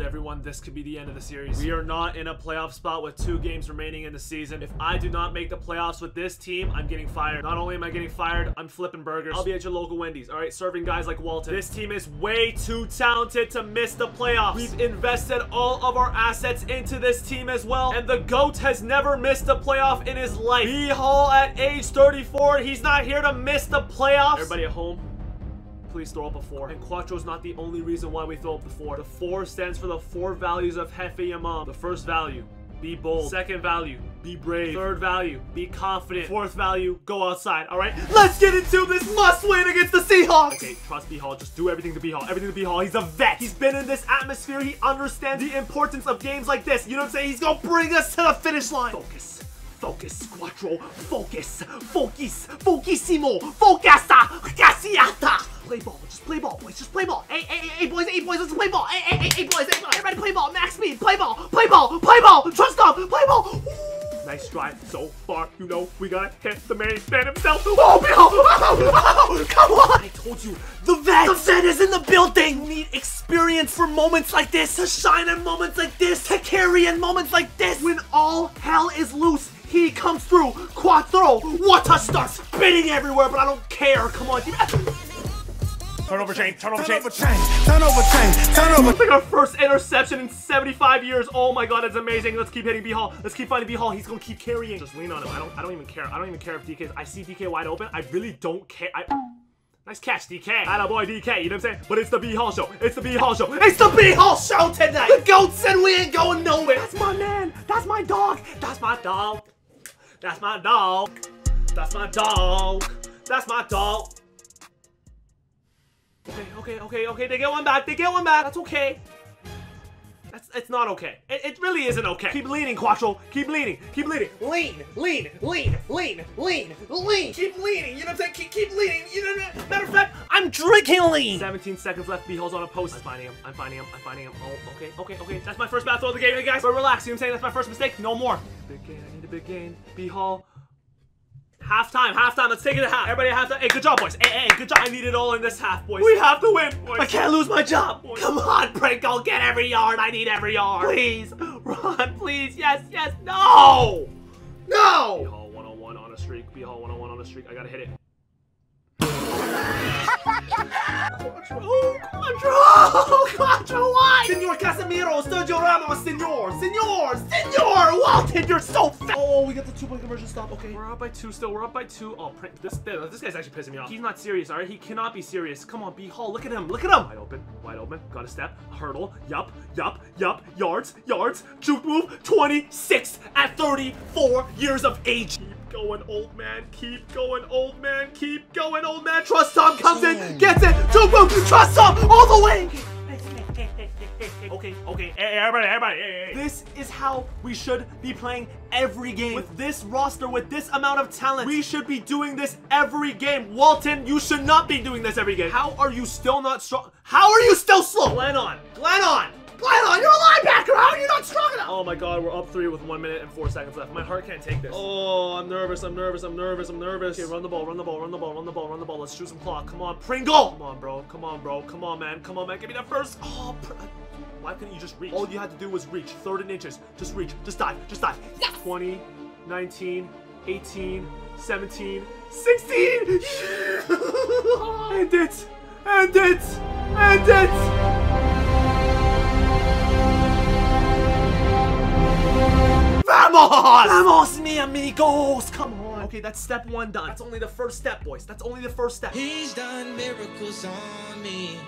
right, everyone, this could be the end of the series. We are not in a playoff spot with 2 games remaining in the season. If I do not make the playoffs with this team, I'm getting fired. Not only am I getting fired, I'm flipping burgers. I'll be at your local Wendy's, all right, serving guys like Walton. This team is way too talented to miss the playoffs. We've invested all of our assets into this team as well, and the GOAT has never missed a playoff in his life. B-Hall at age 34, he's not here to miss the playoffs. Everybody at home, please throw up a 4. And Cuatro is not the only reason why we throw up the 4. The 4 stands for the 4 values of Hefe Yamam. The first value, be bold. Second value, be brave. Third value, be confident. Fourth value, go outside, all right? Let's get into this must win against the Seahawks. Okay, trust B-Hall. Just do everything to B-Hall. Everything to B-Hall. He's a vet. He's been in this atmosphere. He understands the importance of games like this. You know what I'm saying? He's gonna bring us to the finish line. Focus. Focus, Cuatro. Focus. Focus. Focusimo. Focasa. Casiata. Play ball. Just play ball, boys. Just play ball. Hey, hey, hey, boys. Hey, boys. Let's play ball. Hey, hey, hey, boys. Hey, everybody play ball. Max speed. Play ball. Play ball. Play ball. Trust up. Play ball. Ooh. Nice drive so far. You know, we gotta hit the man himself. Oh, Bill. Oh, come on. I told you. The vet is in the building. We need experience for moments like this. To shine in moments like this. To carry in moments like this. When all hell is loose, he comes through. Cuatro. What a start. Spinning everywhere, but I don't care. Come on, dude. Turnover chain, turnover chain, turnover chain, turnover chain, turnover. It's like our first interception in 75 years. Oh my god, that's amazing. Let's keep hitting B-Hall. Let's keep finding B-Hall. He's gonna keep carrying. Just lean on him. I don't even care. I don't even care if DK's. I see DK wide open. I really don't care. Nice catch, DK. Atta boy, DK. You know what I'm saying? But it's the B-Hall show. It's the B-Hall show. It's the B-Hall show tonight. The GOAT said we ain't going nowhere. That's my man. That's my dog. That's my dog. That's my dog. That's my dog. That's my dog. Okay, okay, okay, okay, they get one back, they get one back. That's okay. It's not okay. It really isn't okay. Keep leaning, Cuatro. Keep leaning, keep leaning. Lean, lean, lean, lean, lean, lean. Keep leaning, you know what I'm saying? Keep leaning, you know what I'm saying? Matter of fact, I'm drinking lean. 17 seconds left, B-Hall's on a post. I'm finding him, I'm finding him, I'm finding him. Oh, okay, okay, okay. That's my first bad throw of the game, guys. But relax, you know what I'm saying? That's my first mistake, no more. I need a big gain, I need a big gain. B-Hall. Halftime, halftime, let's take it to half. Everybody halftime. Hey, good job, boys. Hey, hey, good job. I need it all in this half, boys. We have to win, boys. I can't lose my job, boys. Come on, Pringle, get every yard. I need every yard. Please, run, please. Yes, yes, no. No. B-Hall 101 on a streak. B-Hall 101 on a streak. I gotta hit it. Cuatro, why? Senor Casemiro, Sergio Ramos, Senor Walton, you're so fat. Oh, we got the 2-point conversion stop. Okay, we're up by 2 still. We're up by 2. Oh, this guy's actually pissing me off. He's not serious, all right? He cannot be serious. Come on, B-Hall, look at him, look at him. Wide open, got a step, hurdle, yup, yup, yup, yards, juke move, 26 at 34 years of age. Going, old man. Keep going, old man. Keep going, old man. Trust Tom comes in, gets it. Trust Tom all the way. Okay, okay. Hey, everybody, everybody. Hey. This is how we should be playing every game. With this roster, with this amount of talent, we should be doing this every game. Walton, you should not be doing this every game. How are you still not strong? How are you still slow? Glennon, Glennon. Lionel, you're a linebacker! How are you not strong enough? Oh my god, we're up 3 with 1 minute and 4 seconds left. My heart can't take this. Oh, I'm nervous, I'm nervous, I'm nervous, I'm nervous. Okay, run the ball, run the ball, run the ball, run the ball, run the ball. Let's shoot some clock. Come on, Pringle! Come on, bro. Come on, bro. Come on, man. Come on, man. Give me that first. Oh, why couldn't you just reach? All you had to do was reach. Third and inches. Just reach. Just dive. Just dive. Yes. 20, 19, 18, 17, 16! End it! End it! End it! Vamos! Vamos, mi amigos! Come on. Okay, that's step 1 done. That's only the first step, boys. That's only the first step. He's done miracles on me.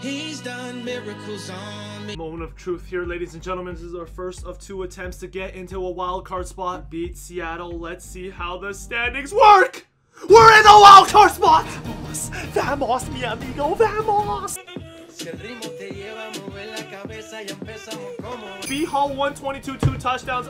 He's done miracles on me. Moment of truth here, ladies and gentlemen. This is our first of 2 attempts to get into a wild card spot. Beat Seattle. Let's see how the standings work. We're in the wild card spot. Vamos, vamos, mi amigo, vamos. B-Hall 122, 2 touchdowns.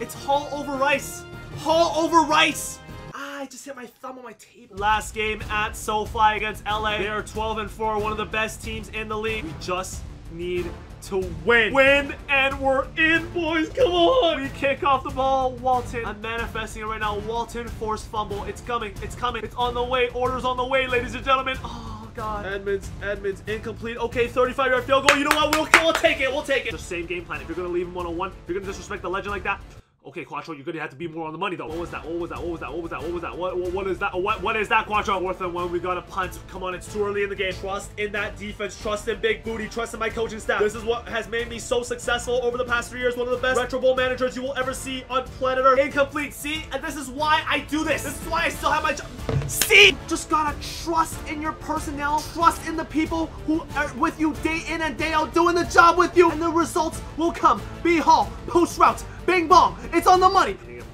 It's Hall over Rice. Hall over Rice. I just hit my thumb on my table. Last game at SoFi against LA. They are 12-4, one of the best teams in the league. We just need to win. Win and we're in, boys. Come on. We kick off the ball. Walton. I'm manifesting it right now. Walton forced fumble. It's coming. It's coming. It's on the way. Order's on the way, ladies and gentlemen. Oh. God. Edmonds, incomplete. Okay, 35-yard field goal. You know what? We'll take it. We'll take it. The same game plan. If you're going to leave him 101, if you're going to disrespect the legend like that, okay, Cuatro, you're going to have to be more on the money, though. What was that? What was that? What was that? What was that? What was that? What is that? What is that, Cuatro? Worth it when we got a punt. Come on, it's too early in the game. Trust in that defense. Trust in Big Booty. Trust in my coaching staff. This is what has made me so successful over the past 3 years. One of the best Retro Bowl managers you will ever see on planet Earth. Incomplete. See? And this is why I do this. This is why I still have my job. See? Just gotta trust in your personnel. Trust in the people who are with you day in and day out doing the job with you. And the results will come. B-Hall. Post routes. Bing bong! It's on the money! Getting him.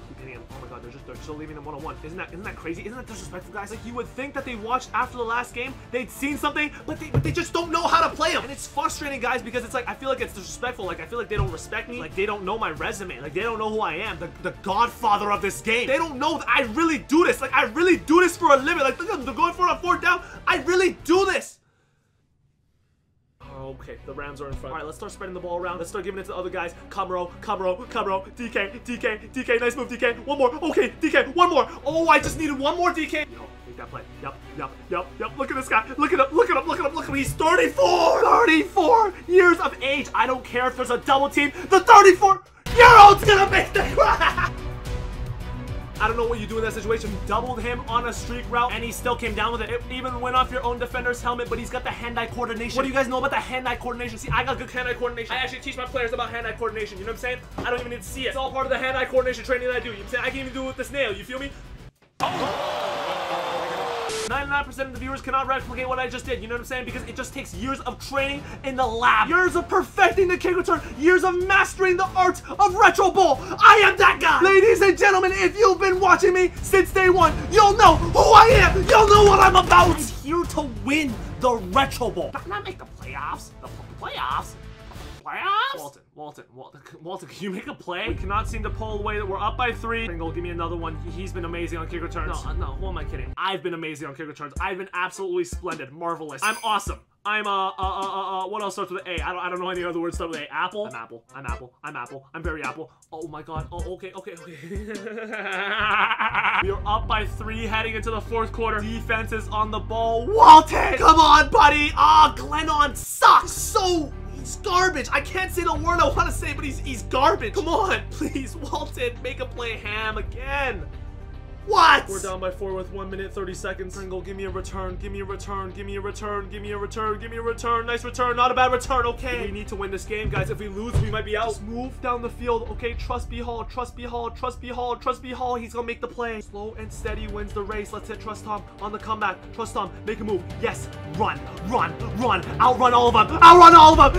Oh my god, they're still leaving him 101. Isn't that crazy? Isn't that disrespectful, guys? Like, you would think that they watched after the last game, they'd seen something, but they just don't know how to play him. And it's frustrating, guys, because it's like, I feel like it's disrespectful. Like, I feel like they don't respect me. Like, they don't know my resume. Like, they don't know who I am. The godfather of this game. They don't know that I really do this. Like, I really do this for a living. Like, look at them, they're going for a 4th down. I really do this! Okay, the Rams are in front. All right, let's start spreading the ball around. Let's start giving it to the other guys. Camero, DK. Nice move, DK. One more. Okay, DK, one more. Oh, I just needed one more, DK. Yo, make that play. Yup. Look at this guy. Look at him. He's 34. 34 years of age. I don't care if there's a double team. The 34-year-old's gonna make that. I don't know what you do in that situation. You doubled him on a streak route, and he still came down with it. It even went off your own defender's helmet, but he's got the hand-eye coordination. What do you guys know about the hand-eye coordination? See, I got good hand-eye coordination. I actually teach my players about hand-eye coordination. You know what I'm saying? I don't even need to see it. It's all part of the hand-eye coordination training that I do. You know what I'm saying? I can even do it with this nail. You feel me? Oh! 99% of the viewers cannot replicate what I just did, you know what I'm saying? Because it just takes years of training in the lab, years of perfecting the kick return, years of mastering the art of Retro Bowl. I am that guy! Ladies and gentlemen, if you've been watching me since day one, you'll know who I am! You'll know what I'm about! I'm here to win the Retro Bowl. Can I make the playoffs? The playoffs? Playoffs? Walton, can you make a play? We cannot seem to pull away that we're up by 3. Pringle, give me another one. He's been amazing on kick returns. No, who am I kidding? I've been amazing on kick returns. I've been absolutely splendid, marvelous. I'm awesome. I'm what else starts with an A? I don't know any other words start with A. Apple? I'm apple. I'm very apple. Oh my god. Oh, okay. We are up by 3 heading into the 4th quarter. Defense is on the ball. Walton! Come on, buddy! Ah, Glennon sucks so... He's garbage. I can't say the word I want to say, but he's garbage. Come on, please, Walton, make a play Ham again. What? We're down by 4 with 1 minute 30 seconds. Pringle, give me a return. Give me a return. Nice return. Not a bad return. Okay. We need to win this game, guys. If we lose, we might be out. Just move down the field. Okay. Trust B Hall. He's gonna make the play. Slow and steady wins the race. Let's hit Trust Tom on the comeback. Trust Tom, make a move. Yes. Run. Outrun all of them. Outrun all of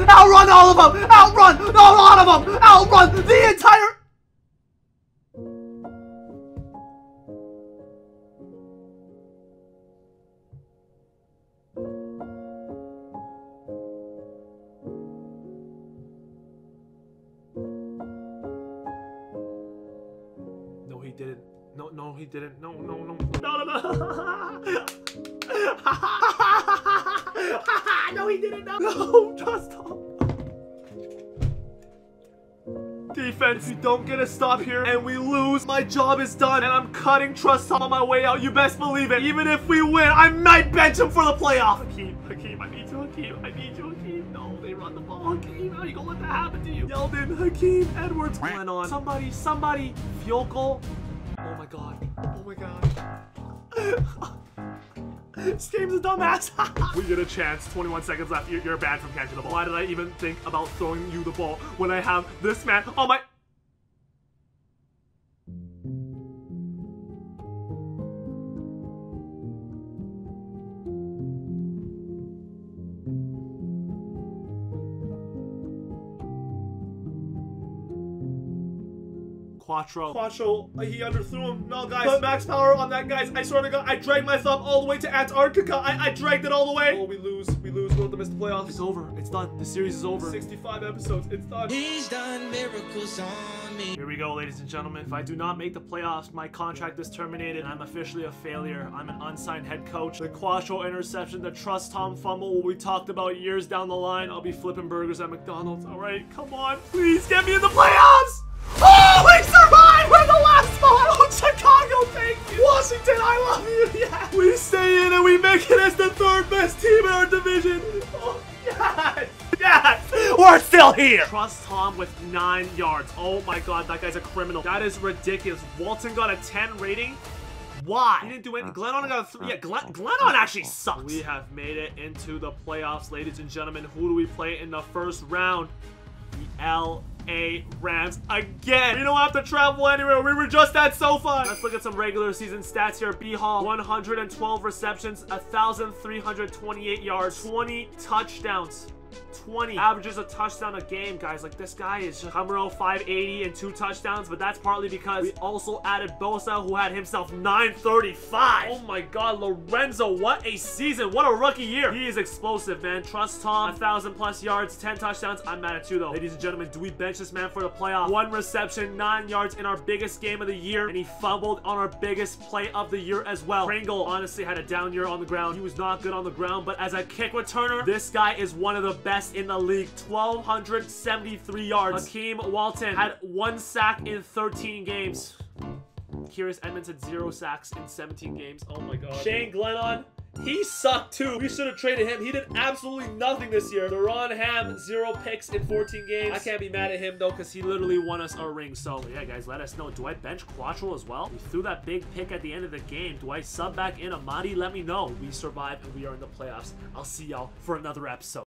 them. Outrun the entire. Didn't. No. No, he didn't. No, just stop. Defense, we don't get a stop here and we lose. My job is done and I'm cutting Trust on my way out. You best believe it. Even if we win, I might bench him for the playoff. Hakeem, I need you, Hakeem. No, they run the ball. Hakeem, how are you gonna let that happen to you? Yeldin, Hakeem, Edwards, Glennon. Somebody, Fioko. Oh my god. This game's a dumbass. We get a chance. 21 seconds left. You're banned from catching the ball. Why did I even think about throwing you the ball when I have this man on my... Cuatro, he underthrew him. No, guys. Put max power on that, guys. I swear to God, I dragged my thumb all the way to Antarctica. I dragged it all the way. Oh, we lose. We'll have to miss the playoffs. It's over. It's done. The series is over. 65 episodes. It's done. He's done miracles on me. Here we go, ladies and gentlemen. If I do not make the playoffs, my contract is terminated. And I'm officially a failure. I'm an unsigned head coach. The Cuatro interception, the Trust Tom fumble, what we talked about years down the line. I'll be flipping burgers at McDonald's. All right, come on. Please get me in the playoffs. Oh, we survived! We're the last Oh, Chicago, thank you. Washington, I love you. Yeah. We stay in and we make it as the third best team in our division. Oh, yes. Yes. We're still here. Trust Tom with 9 yards. Oh, my God. That guy's a criminal. That is ridiculous. Walton got a 10 rating. Why? He didn't do anything. Glennon got a 3. Yeah, Glennon actually sucks. We have made it into the playoffs, ladies and gentlemen. Who do we play in the first round? The L.A. Rams again. We don't have to travel anywhere. We were just at SoFi. Let's look at some regular season stats here. B-Hall, 112 receptions, 1,328 yards, 20 touchdowns. 20 averages a touchdown a game, guys. Like, this guy is just Camaro 580 and 2 touchdowns, but that's partly because we also added Bosa, who had himself 935. Oh my God, Lorenzo, what a season, what a rookie year. He is explosive, man. Trust Tom, 1,000+ yards, 10 touchdowns. I'm mad at 2 though. Ladies and gentlemen, do we bench this man for the playoff? 1 reception, 9 yards in our biggest game of the year, and he fumbled on our biggest play of the year as well. Pringle honestly had a down year on the ground. He was not good on the ground, but as a kick returner, this guy is one of the best in the league. 1,273 yards. Hakeem Walton had 1 sack in 13 games. Kyrus Edmonds had 0 sacks in 17 games. Oh my God. Shane Glennon, he sucked too. We should have traded him. He did absolutely nothing this year. Deron Ham, 0 picks in 14 games. I can't be mad at him though, because he literally won us a ring. So yeah, guys, let us know. Do I bench Cuatro as well? We threw that big pick at the end of the game. Do I sub back in Amadi? Let me know. We survived and we are in the playoffs. I'll see y'all for another episode.